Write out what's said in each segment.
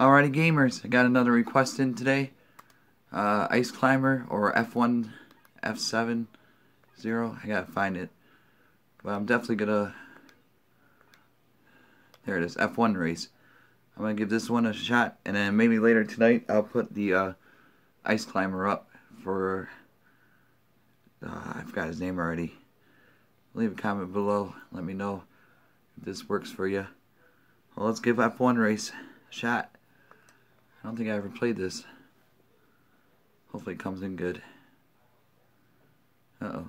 Alrighty gamers, I got another request in today. Ice Climber or F1, F7, 0. I gotta find it. But I'm definitely gonna... There it is, F1 Race. I'm gonna give this one a shot, and then maybe later tonight I'll put the Ice Climber up for... I forgot his name already. Leave a comment below, let me know if this works for you. Well, let's give F1 Race a shot. I don't think I ever played this. Hopefully it comes in good. Uh-oh.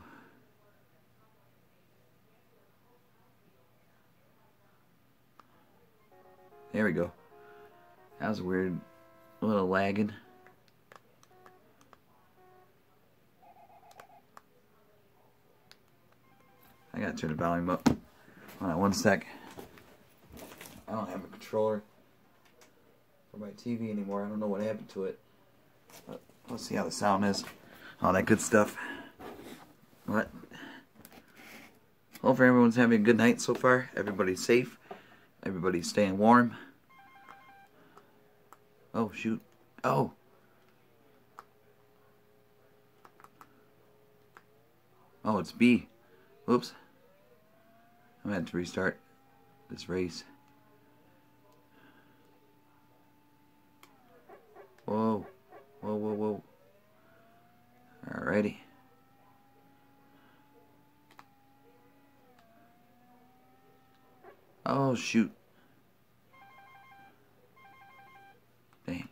There we go. That was weird. A little lagging. I gotta turn the volume up. Hold on one sec. I don't have a controller for my TV anymore. I don't know what happened to it. But let's see how the sound is. All that good stuff. What? Hopefully everyone's having a good night so far. Everybody's safe. Everybody's staying warm. Oh, shoot. Oh! Oh, it's B. Whoops. I'm going to have to restart this race. Whoa. Whoa, whoa, whoa. Alrighty. Oh, shoot. Dang.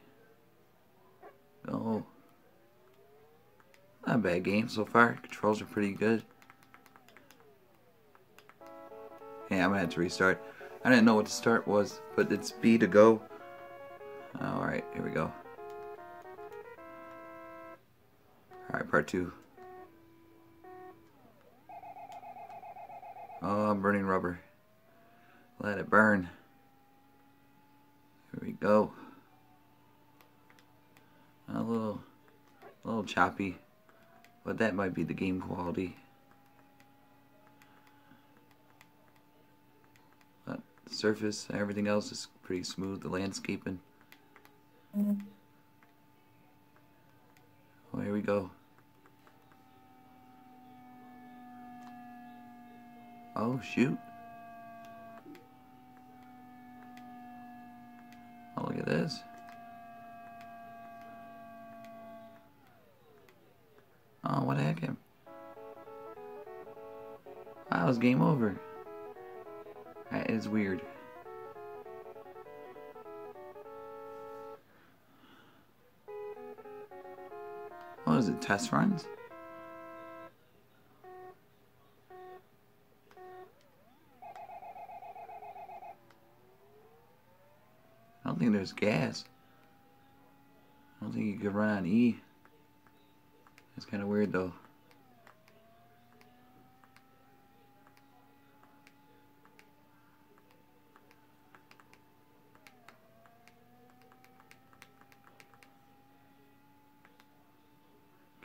Oh. Not a bad game so far. Controls are pretty good. Yeah, I'm gonna have to restart. I didn't know what the start was, but it's B to go. Alright, here we go. Alright, part 2. Oh, I'm burning rubber. Let it burn. Here we go. A little choppy, but that might be the game quality. But the surface, everything else is pretty smooth. The landscaping. Oh, here we go. Oh shoot. Oh, look at this. Oh, what the heck? Wow, it's game over. That is weird. What is it, test runs? I don't think there's gas. I don't think you could run on E. It's kind of weird though.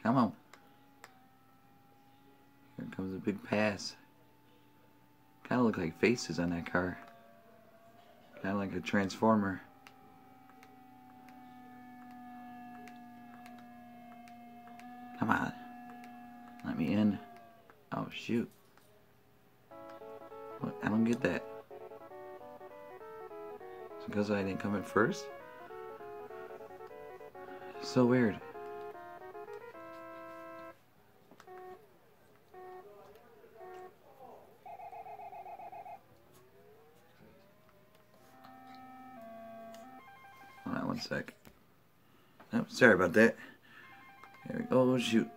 Come on. Here comes a big pass. Kind of look like faces on that car. Kind of like a transformer. Come on. Let me in. Oh, shoot. What? I don't get that. It's because I didn't come in first? So weird. Hold on one sec. Oh, sorry about that. There we go. Oh, shoot.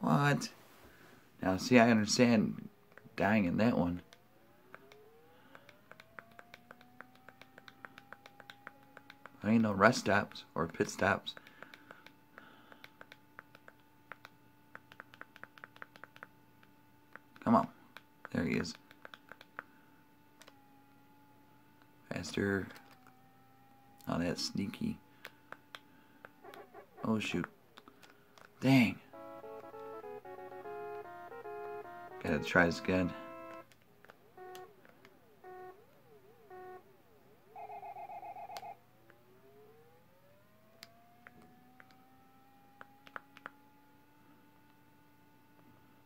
What? Now, see, I understand dying in that one. There ain't no rest stops or pit stops. Come on. There he is. Faster. Oh, that's sneaky. Oh, shoot. Dang. Gotta try this again.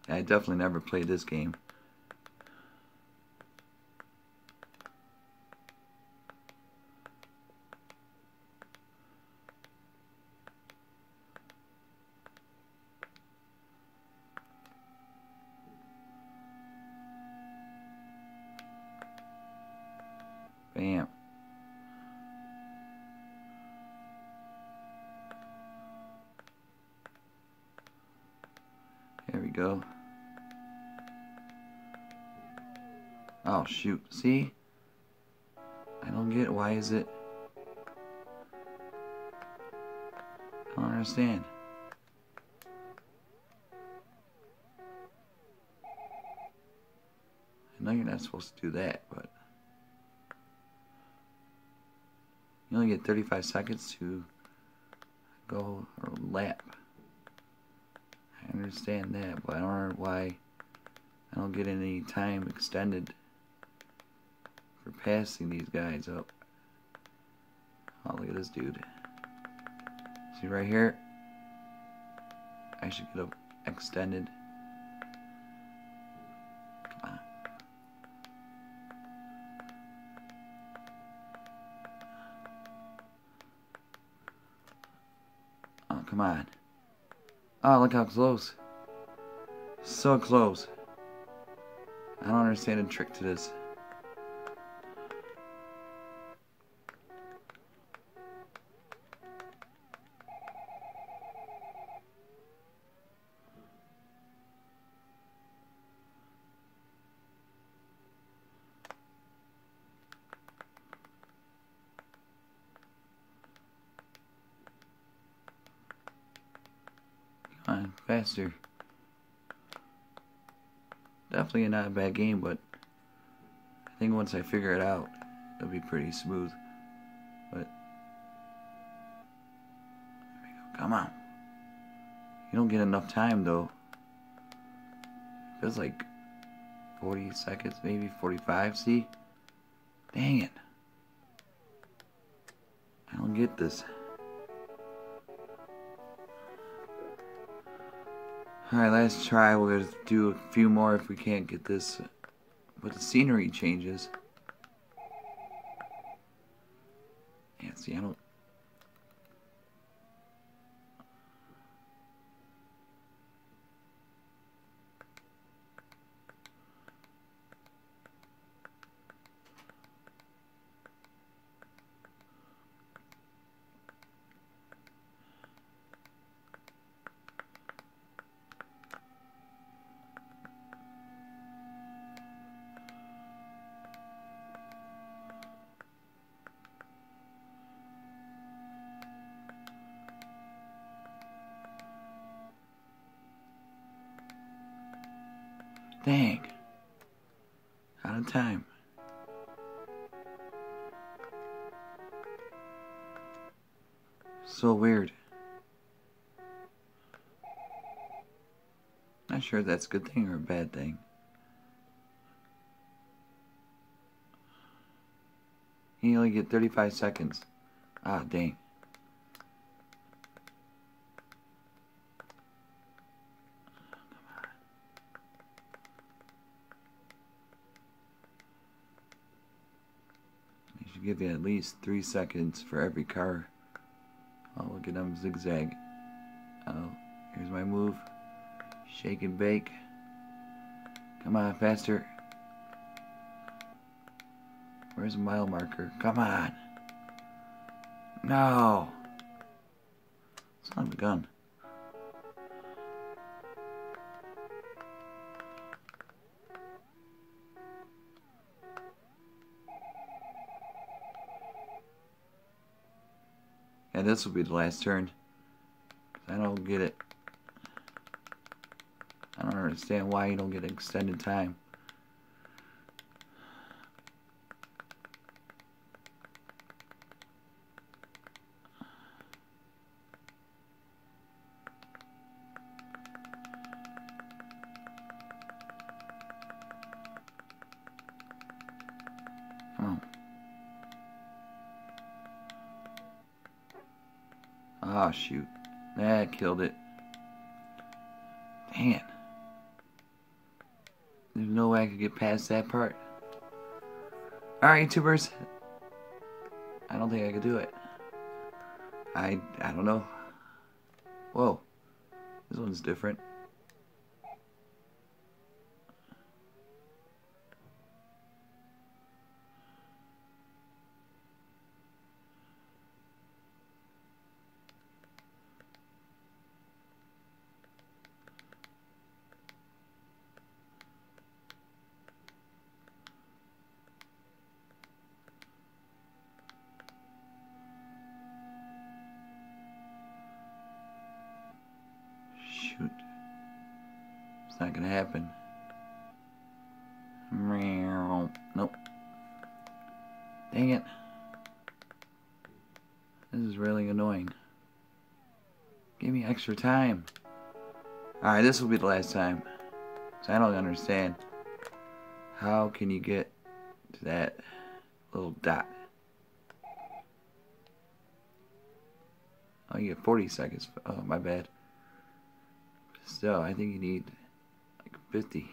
I definitely never played this game. Bam. There we go. Oh shoot, see? I don't get it. Why is it? I don't understand. I know you're not supposed to do that, but you only get 35 seconds to go or lap. I understand that, but I don't know why I don't get any time extended for passing these guys up. Oh, look at this dude. See right here? I should get up extended. Come on. Oh, come on. Oh, look how close. So close. I don't understand the trick to this. Faster. Definitely not a bad game, but I think once I figure it out, it'll be pretty smooth. But there we go. Come on. You don't get enough time though. It feels like 40 seconds, maybe 45. See? Dang it. I don't get this. Alright, last try. We'll do a few more if we can't get this. But the scenery changes. Yeah, see, I don't... Dang. Out of time. So weird. Not sure if that's a good thing or a bad thing. You only get 35 seconds. Ah, dang. Give you at least 3 seconds for every car. Oh, look at them zigzag. Oh, here's my move. Shake and bake. Come on, faster. Where's the mile marker? Come on. No. It's not begun. And this will be the last turn. I don't get it. I don't understand why you don't get extended time. Oh, shoot. That killed it. Dang it. There's no way I could get past that part. Alright, YouTubers. I don't think I could do it. I don't know. Whoa. This one's different. It's not gonna happen. Nope. Dang it. This is really annoying. Give me extra time. Alright, this will be the last time. So I don't understand. How can you get to that little dot? Oh, you get 40 seconds. Oh, my bad. So, I think you need like 50.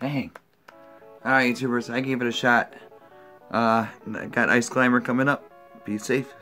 Dang. Alright, YouTubers, I gave it a shot. I got Ice Climber coming up. Be safe.